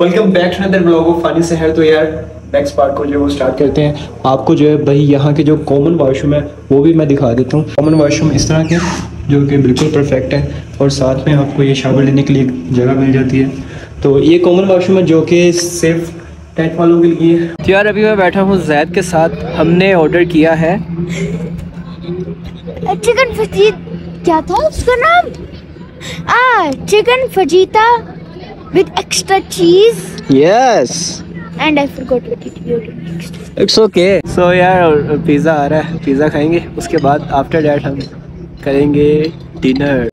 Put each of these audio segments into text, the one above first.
Welcome back to another vlog of funny शहर। तो यार नेक्स्ट पार्ट को जो है वो स्टार्ट करते हैं। आपको जो है भाई यहाँ के जो कॉमन वाशरूम है वो भी मैं दिखा देता हूँ। कॉमन वाशरूम इस तरह के जो कि बिल्कुल परफेक्ट है और साथ में आपको ये शावर लेने के लिए जगह मिल जाती है। तो ये कॉमन वाशरूम है जो कि सिर्फ टेंट वालों के लिए। तो यार अभी मैं बैठा हूँ जैद के साथ। हमने ऑर्डर किया है चिकन फजीता, क्या था उसका नाम? Chicken fajita with extra cheese. Yes. And I forgot what it was. It's okay. So यार पिज़्ज़ा आ रहा है, पिज़्ज़ा खाएंगे। उसके बाद आफ्टर डैट हम करेंगे डिनर।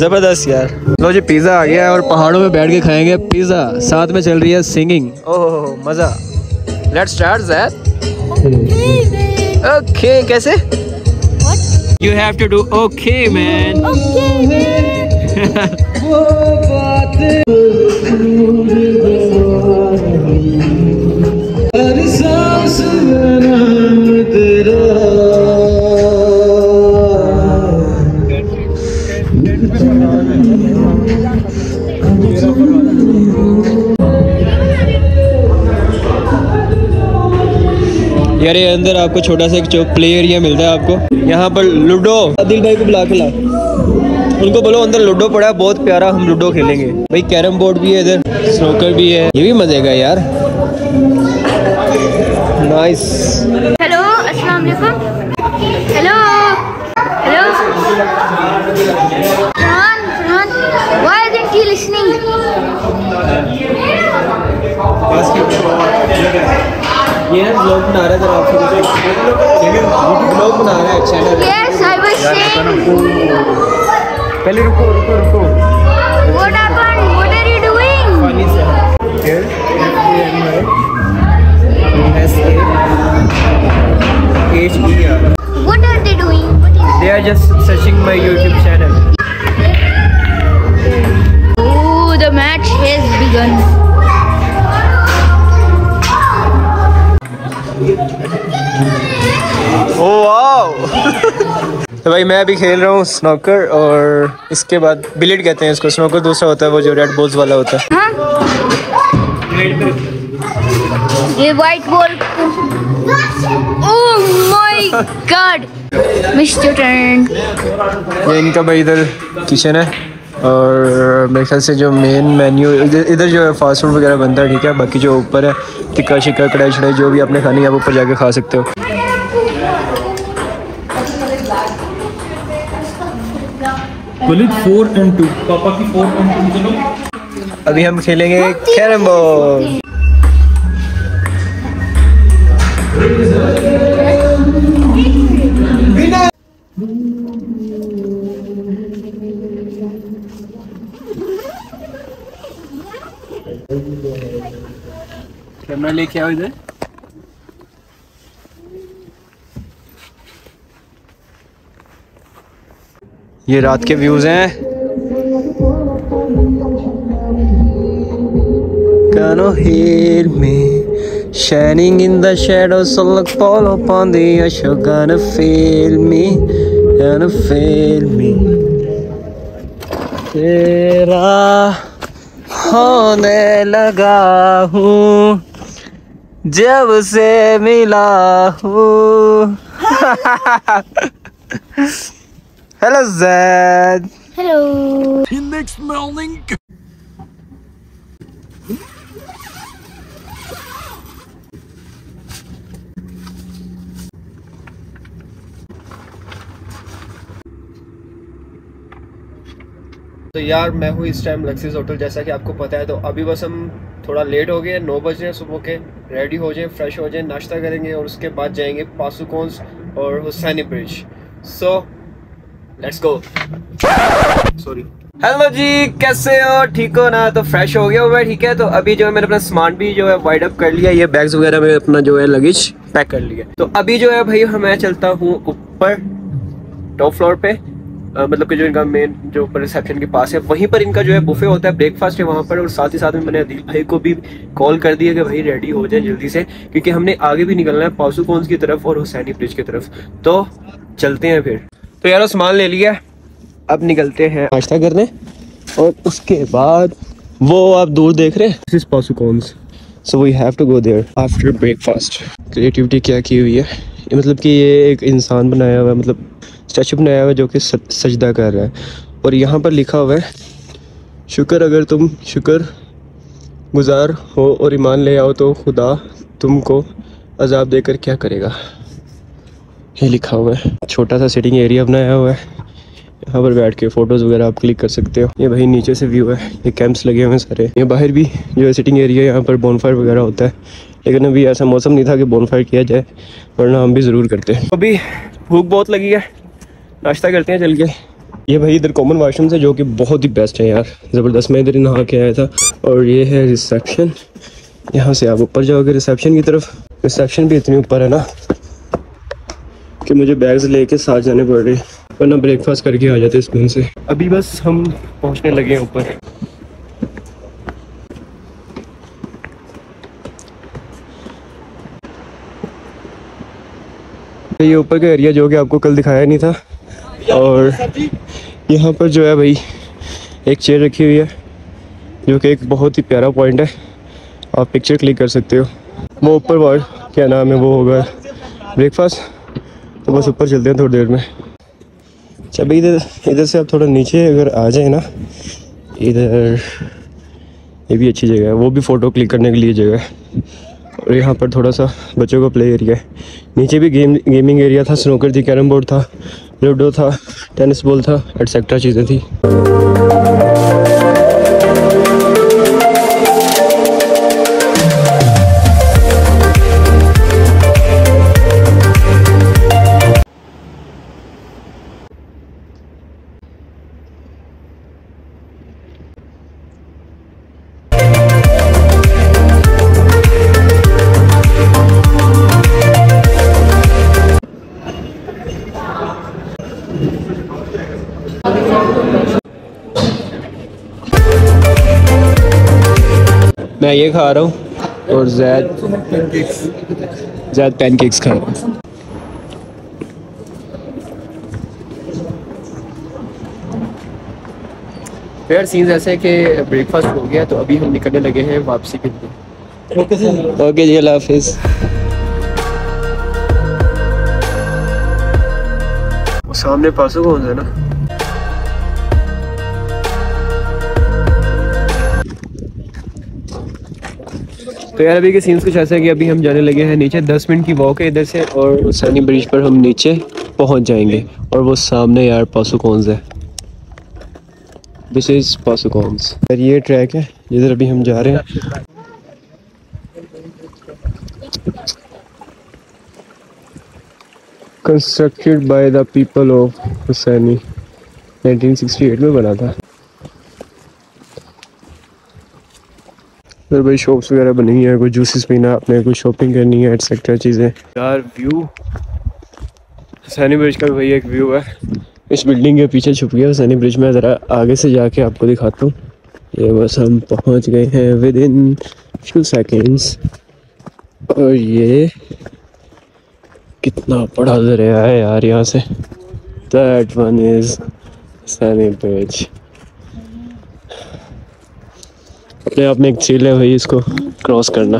ज़बरदस्त यार। लो जी पिज़्ज़ा आ गया है और पहाड़ों में बैठ के खाएंगे पिज़्ज़ा। साथ में चल रही है सिंगिंग। ओह मज़ा। Let's start that. ओके कैसे? You have to do okay man. यार ये अंदर आपको छोटा सा जो प्ले एरिया मिलता है आपको यहाँ पर लूडो। आदिल भाई को बुला के ला, उनको बोलो अंदर लूडो पड़ा है बहुत प्यारा, हम लूडो खेलेंगे। भाई कैरम बोर्ड भी है इधर, स्नूकर भी है, ये भी मजे का यार। नाइस। हेलो अस्सलाम वालेकुम। Hello hello Farhan, Farhan why are you listening? ये ब्लॉग बना रहा है जरा आपको, ब्लॉग बना रहा है channel. Yes I was saying, पहले रुको रुको रुको, what happened, what are you doing? Funny sir here anyway H E R, what are they doing? They are just searching my YouTube channel. Oh the match has begun. Oh, wow. तो भाई मैं अभी खेल रहा हूँ स्नॉकर, और इसके बाद बिलियर्ड कहते हैं इसको। स्नॉकर दूसरा होता है वो जो रेड बॉल्स वाला होता है। हाँ? ये white ball. Oh my god mister turn. ये इनका भाई इधर किचन है, और मेरे ख्याल से जो मेन मेन्यू इधर जो है फास्ट फूड वगैरह बनता है, ठीक है। बाकी जो ऊपर है टिक्का शिक्का कढ़ाई शढ़ाई जो भी आपने खानी है आप ऊपर जाके खा सकते हो। फोर एंड टू, पापा की 4 and 2 चलो। अभी हम खेलेंगे कैरम बोर्ड। कैमरा लेके आओ इधर। ये रात के व्यूज हैं। कानो हिल में shining in the shadows look fall upon the Ashok gun fell me and fell me तेरा होने लगा हूँ जब से मिला हूँ। Hello Zaid. Hello. The next morning. तो यार मैं हूँ इस टाइम लक्सीज होटल, जैसा कि आपको पता है। तो अभी बस हम थोड़ा लेट हो गए, 9 बजे सुबह के। रेडी हो जाए, फ्रेश हो जाए, नाश्ता करेंगे और उसके बाद जाएंगे पासू कोन्स और Hussaini bridge. So let's go. Sorry. Hello जी, कैसे हो? ठीक हो ना? तो फ्रेश हो गया हुआ, ठीक है। तो अभी जो है मैंने अपना सामान भी जो है वाइड अप कर लिया, ये बैग्स वगैरह में अपना जो है लगेज पैक कर लिया। तो अभी जो है भाई मैं चलता हूँ ऊपर टॉप फ्लोर पे, मतलब कि जो इनका मेन जो ऊपर रिसेप्शन के पास है वहीं पर इनका जो है बुफे होता है, ब्रेकफास्ट है वहाँ पर। और साथ ही साथ में मैंने आदिल भाई को भी कॉल कर दिया कि भाई रेडी हो जाए जल्दी से, क्योंकि हमने आगे भी निकलना है पासू कोन्स की तरफ और हुसैनी ब्रिज की तरफ। तो चलते हैं फिर। तो यार सामान ले लिया, अब निकलते हैं नाश्ता करने और उसके बाद वो आप दूर देख रहे हैं, this is Passu cons, so we have to go there after breakfast. Creativity क्या की हुई है, मतलब कि ये एक इंसान बनाया हुआ है, मतलब स्टैचू बनाया हुआ है जो कि सजदा कर रहा है। और यहाँ पर लिखा हुआ है, शुक्र अगर तुम शुक्र गुजार हो और ईमान ले आओ तो खुदा तुमको अजाब देकर क्या करेगा, ये लिखा हुआ है। छोटा सा सिटिंग एरिया बनाया हुआ है, यहाँ पर बैठ के फोटोज़ वगैरह आप क्लिक कर सकते हो। ये भाई नीचे से व्यू है, ये कैंप्स लगे हुए हैं सारे। ये बाहर भी जो है सिटिंग एरिया, यहाँ पर बोनफायर वगैरह होता है, लेकिन अभी ऐसा मौसम नहीं था कि बोनफायर किया जाए, वरना हम भी ज़रूर करते हैं। अभी भूख बहुत लगी है, नाश्ता करते हैं चल के। ये भाई इधर कॉमन वाशरूम्स है जो कि बहुत ही बेस्ट है यार, ज़बरदस्त। मैं इधर ही नहा के आया था। और ये है रिसेप्शन, यहाँ से आप ऊपर जाओगे रिसेप्शन की तरफ। रिसेप्शन भी इतनी ऊपर है ना कि मुझे बैग्स ले कर साथ जाने पड़ रहे, वरना ब्रेकफास्ट करके आ जाते स्कूल से। अभी बस हम पहुंचने लगे हैं ऊपर। ये ऊपर का एरिया जो कि आपको कल दिखाया नहीं था। और यहाँ पर जो है भाई एक चेयर रखी हुई है जो कि एक बहुत ही प्यारा पॉइंट है, आप पिक्चर क्लिक कर सकते हो। वो ऊपर वार्ड क्या नाम है वो होगा ब्रेकफास्ट। तो बस ऊपर चलते हैं थोड़ी देर में। अच्छा भाई इधर से आप थोड़ा नीचे अगर आ जाए ना, इधर ये भी अच्छी जगह है, वो भी फ़ोटो क्लिक करने के लिए जगह है। और यहाँ पर थोड़ा सा बच्चों का प्ले एरिया है। नीचे भी गेमिंग एरिया था, स्नूकर थी, कैरम बोर्ड था, लूडो था, टेनिस बॉल था, एटसेट्रा चीज़ें थी। मैं ये खा रहा हूँ और जैद पैनकेक्स खा रहा हूँ। फिर सीन्स ऐसे कि ब्रेकफास्ट हो गया, तो अभी हम निकलने लगे हैं वापसी के लिए। ओके जी, अल्लाह हाफिज़। सामने पासू कौन है ना, तो यार अभी के सीन्स कुछ ऐसा है कि अभी हम जाने लगे हैं नीचे। 10 मिनट की वॉक है इधर से और हुसैनी ब्रिज पर हम नीचे पहुंच जाएंगे। और वो सामने यार पासू कोन्स है, दिस इज पासू कोन्स। यार ये ट्रैक है जिधर अभी हम जा रहे हैं। Constructed by the people of Hussaini, 1968 में बना था। भाई शॉप्स वगैरह बनी है, कोई जूसेस पीना आपने, कोई शॉपिंग करनी है, एटसेट्रा चीज़ें। यार व्यू हुसैनी ब्रिज का भाई एक व्यू है, इस बिल्डिंग के पीछे छुप गया हुसैनी ब्रिज में। ज़रा आगे से जाके आपको दिखाता हूँ। ये बस हम पहुँच गए हैं विद इन फ्यू सेकेंड्स। और ये कितना बड़ा दरिया है यार, यहाँ से that one is Hussaini bridge. अपने आप में एक झील है भाई, इसको क्रॉस करना।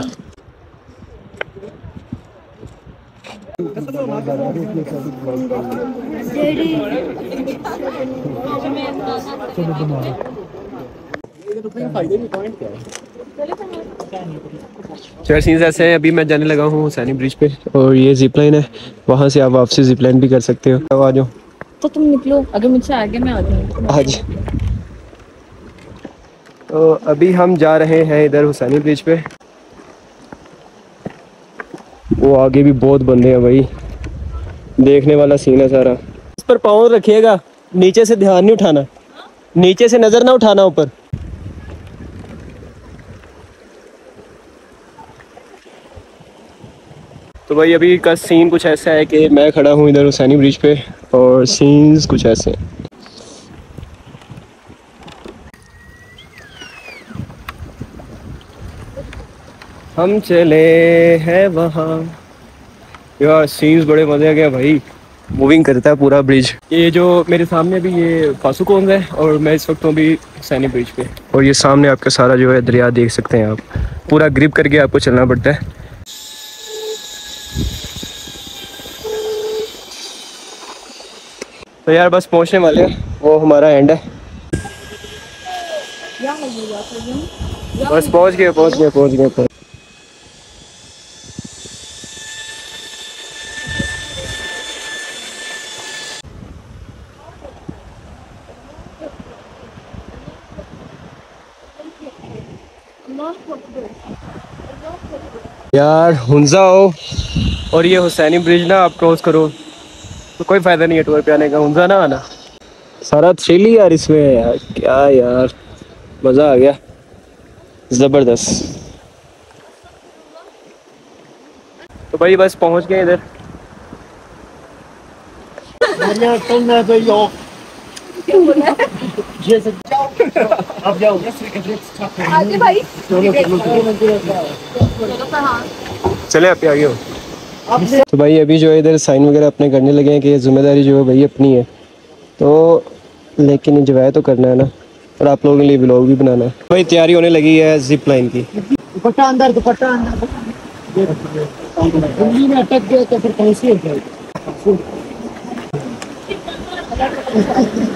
चार सीन्स ऐसे हैं। अभी मैं जाने लगा हूँ हुसैनी ब्रिज पे और ये जिपलाइन है, वहाँ से आप वापसी जिपलाइन भी कर सकते हो। आ जाओ तो तुम निकलो, अगर मुझसे आगे मैं आ जाऊँ आज। तो अभी हम जा रहे हैं इधर हुसैनी ब्रिज पे। वो आगे भी बहुत बंदे हैं भाई, देखने वाला सीन है सारा। इस पर पाँव रखिएगा, नीचे से ध्यान नहीं उठाना। नीचे से नजर ना उठाना ऊपर। तो भाई अभी का सीन कुछ ऐसा है कि मैं खड़ा हूँ इधर हुसैनी ब्रिज पे और सीन्स कुछ ऐसे हैं। हम चले हैं वहाँ। यार सीन्स बड़े मजे आ गया भाई, मूविंग करता है पूरा ब्रिज। ये जो मेरे सामने अभी ये पासू कोन्स है और मैं इस वक्त हूँ अभी हुसैनी ब्रिज पे। और ये सामने आपका सारा जो है दरिया देख सकते हैं आप, पूरा ग्रिप करके आपको चलना पड़ता है। तो यार बस पहुँचने वाले हैं, वो हमारा एंड है। बस पहुँच गए। यार हुंजा हो और ये हुसैनी ब्रिज ना आप क्रॉस करो तो कोई फायदा नहीं है टूर पे आने का, हुंजा ना आना। सारा थ्रिल ही यार इसमें है यार, क्या यार मज़ा आ गया ज़बरदस्त। तो भाई बस पहुंच गए इधर। अब जाओ भाई, चले आप आगे हो। तो भाई अभी जो है इधर साइन वगैरह अपने करने लगे हैं कि ये जिम्मेदारी जो है भाई अपनी है, तो लेकिन इंजॉय तो करना है ना, और आप लोगों के लिए व्लॉग भी बनाना है। भाई तैयारी होने लगी है जिप लाइन की।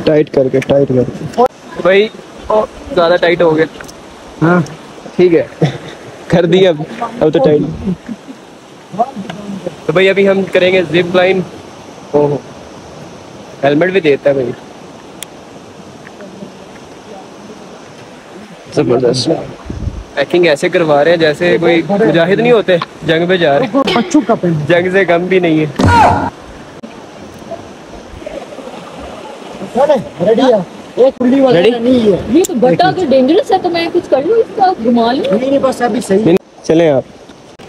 टाइट करके भाई ज़्यादा टाइट हो गया। हाँ ठीक है कर दिया अब तो टाइट। तो भाई अभी हम करेंगे जिप लाइन। ओहो हेलमेट भी देता है भाई, जबरदस्त। पैकिंग ऐसे करवा रहे हैं जैसे कोई मुजाहिद नहीं होते जंग पे जा रहे, जंग से कम भी नहीं है। एक वाला नहीं है ये तो बटा के डेंजरस है, तो मैं कुछ कर लूं इसका, घुमा लूं। नहीं बस अभी सही है। चलें आप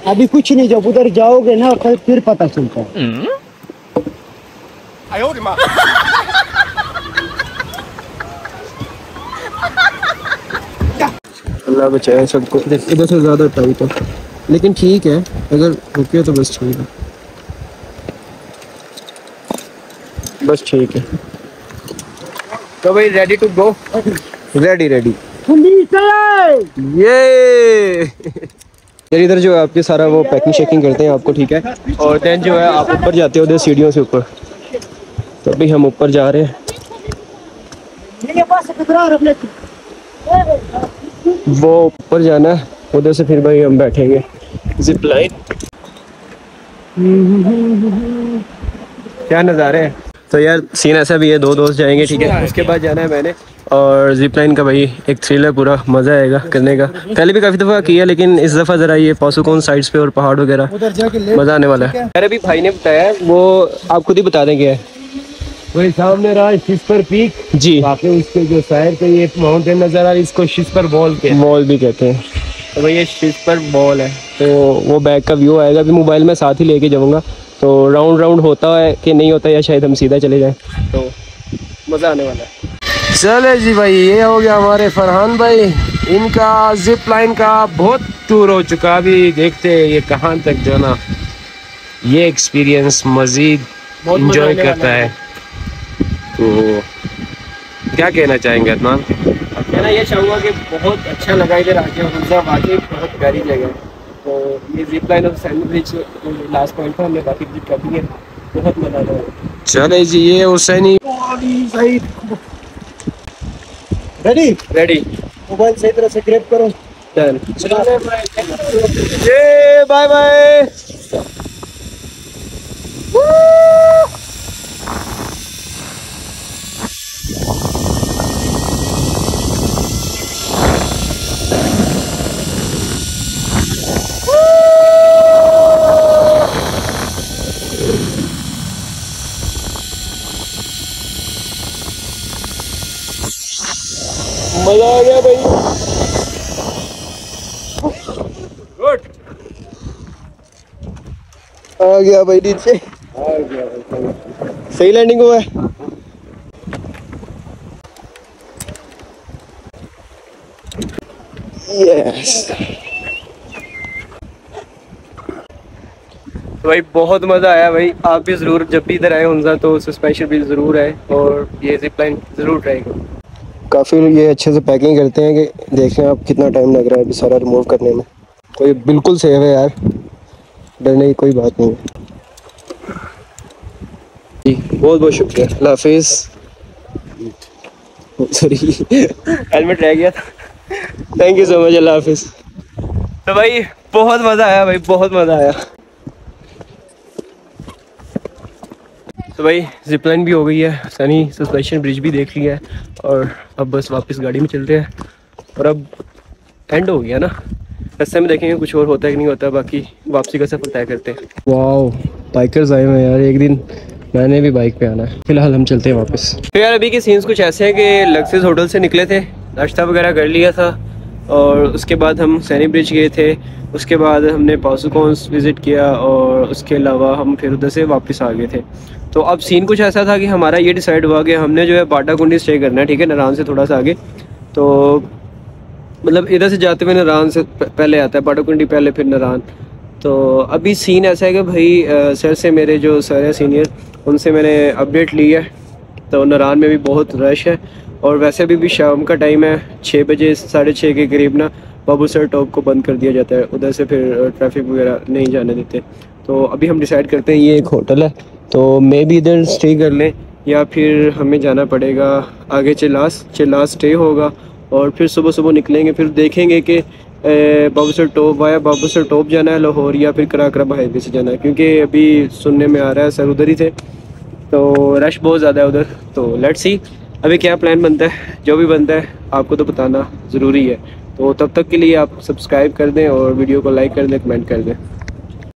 अभी कुछ नहीं, जब उधर जाओगे ना और फिर पता चलता है। अल्लाह बचाए सबको। इधर से ज्यादा टाइट है लेकिन ठीक है, अगर रुके तो बस ठीक है, बस ठीक है। तो भाई रेडी टू गो, रेडी। ये इधर जो है आपके सारा वो पैकिंग शेकिंग करते हैं आपको, ठीक है। और देन जो है आप ऊपर जाते हो उधर सीढ़ियों से ऊपर। तो अभी हम ऊपर जा रहे हैं, वो ऊपर जाना है, उधर से फिर भाई हम बैठेंगे जिप लाइन। क्या नज़ारे हैं। तो यार सीन ऐसा भी है, दो दोस्त जाएंगे ठीक है, उसके बाद जाना है मैंने। और जिप लाइन का भाई एक थ्रिल है पूरा, मज़ा आएगा करने का। पहले भी काफ़ी दफ़ा किया लेकिन इस दफ़ा ज़रा ये पासू कोन्स साइड्स पे और पहाड़ वगैरह मज़ा आने वाला है। अरे अभी भाई ने बताया, वो आप खुद ही बता दें क्या है। वही सामने रहा शिशपर पीक जी, बाकी उसके जो साइड पे ये माउंटेन नज़र आ रही, इसको शिशपर वॉल भी कहते हैं। तो भाई ये शिशपर वॉल है, तो वो बैक का व्यू आएगा। अभी मोबाइल में साथ ही लेके जाऊँगा, तो राउंड होता है कि नहीं होता, या शायद हम सीधा चले जाएं, तो मज़ा आने वाला है। चले जी भाई, ये हो गया हमारे फरहान भाई, इनका जिप लाइन का बहुत टूर हो चुका। अभी देखते हैं ये कहाँ तक जो ना ये एक्सपीरियंस मज़ीद इंजॉय करता है। तो क्या कहना चाहेंगे अदनान? कहना ये चाहूँगा कि बहुत अच्छा लगा इधर आके, वाकई बहुत प्यारी जगह है। तो ये जिप लाइन और सैंड ब्रिज लास्ट पॉइंट पर हमने बाकी जिप कर दी है, बहुत मज़ा आया। चले जी, ये हुसैनी रेडी मोबाइल सही तरह से ग्रैब करो। चलो ये बाय बाय। मजा आ गया भाई। गुड आ गया भाई, नीचे आ गया भाई, सही लैंडिंग हुआ है। यस तो भाई बहुत मज़ा आया भाई। आप भी ज़रूर जब भी इधर आए हुंजा तो स्पेशल भी ज़रूर आए और ये ज़िप लाइन ज़रूर ट्राई करो। काफ़ी ये अच्छे से पैकिंग करते हैं कि देखें आप कितना टाइम लग रहा है अभी सारा रिमूव करने में। कोई बिल्कुल सेफ है यार, डरने की कोई बात नहीं है। जी बहुत बहुत शुक्रिया, अल्लाह हाफिज़। सॉरी हेलमेट रह गया था। थैंक यू सो मच, अल्लाह हाफिज़। तो भाई बहुत मज़ा आया भाई, बहुत मज़ा आया। तो भाई जिपलाइन भी हो गई है, हुसैनी सस्पेंशन ब्रिज भी देख लिया है और अब बस वापस गाड़ी में चलते हैं। और अब एंड हो गया ना, रस्ते में देखेंगे कुछ और होता है कि नहीं होता, बाकी वापसी का सफर तय करते हैं। वाओ बाइकर्स आए हुए हैं यार, एक दिन मैंने भी बाइक पे आना है। फिलहाल हम चलते हैं वापस। तो यार अभी के सीन्स कुछ ऐसे हैं कि लक्सेस होटल से निकले थे, नाश्ता वगैरह कर लिया था और उसके बाद हम हुसैनी ब्रिज गए थे, उसके बाद हमने पासू कोन्स विज़िट किया और उसके अलावा हम फिर उधर से वापस आ गए थे। तो अब सीन कुछ ऐसा था कि हमारा ये डिसाइड हुआ कि हमने जो है पाटाकुंडी स्टे करना है, ठीक है, नारान से थोड़ा सा आगे। तो मतलब इधर से जाते हुए नारान से पहले आता है पाटाकुंडी, पहले फिर नारान। तो अभी सीन ऐसा है कि भाई सर से, मेरे जो सर है सीनियर, उनसे मैंने अपडेट ली है। तो नारान में भी बहुत रश है और वैसे अभी भी शाम का टाइम है, 6 बजे 6:30 के करीब ना बाबूसर टॉप को बंद कर दिया जाता है, उधर से फिर ट्रैफिक वगैरह नहीं जाने देते। तो अभी हम डिसाइड करते हैं, ये एक होटल है तो मे भी इधर स्टे कर लें या फिर हमें जाना पड़ेगा आगे चिल्लास स्टे होगा और फिर सुबह सुबह निकलेंगे, फिर देखेंगे कि Babusar top via Babusar top जाना है लाहौर या फिर कराकरा हाईवे से जाना है, क्योंकि अभी सुनने में आ रहा है सर उधर ही थे तो रश बहुत ज़्यादा है उधर। तो लेट्स सी अभी क्या प्लान बनता है, जो भी बनता है आपको तो बताना ज़रूरी है। तो तब तक के लिए आप सब्सक्राइब कर दें और वीडियो को लाइक कर दें, कमेंट कर दें।